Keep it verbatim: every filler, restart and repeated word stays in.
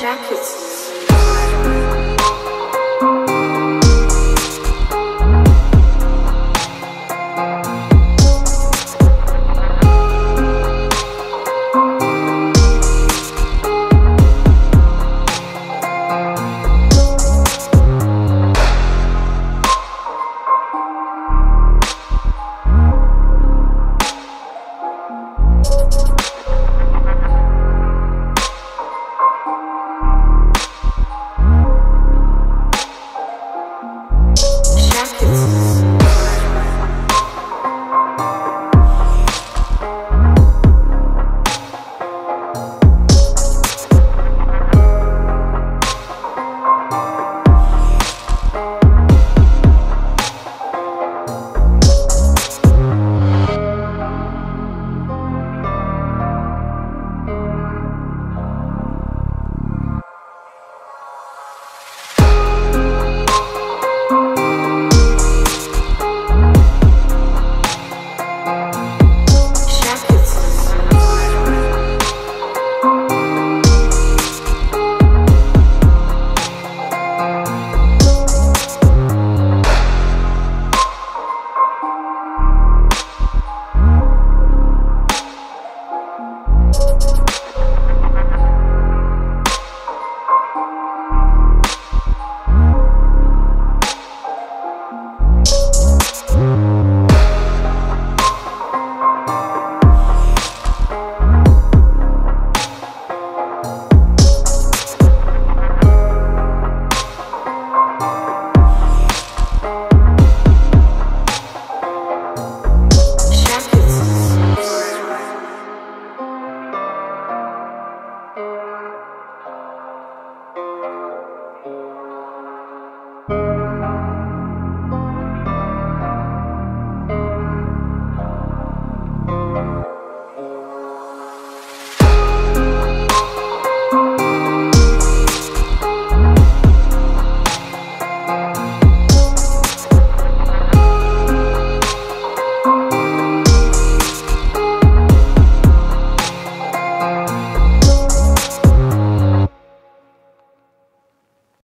jackets.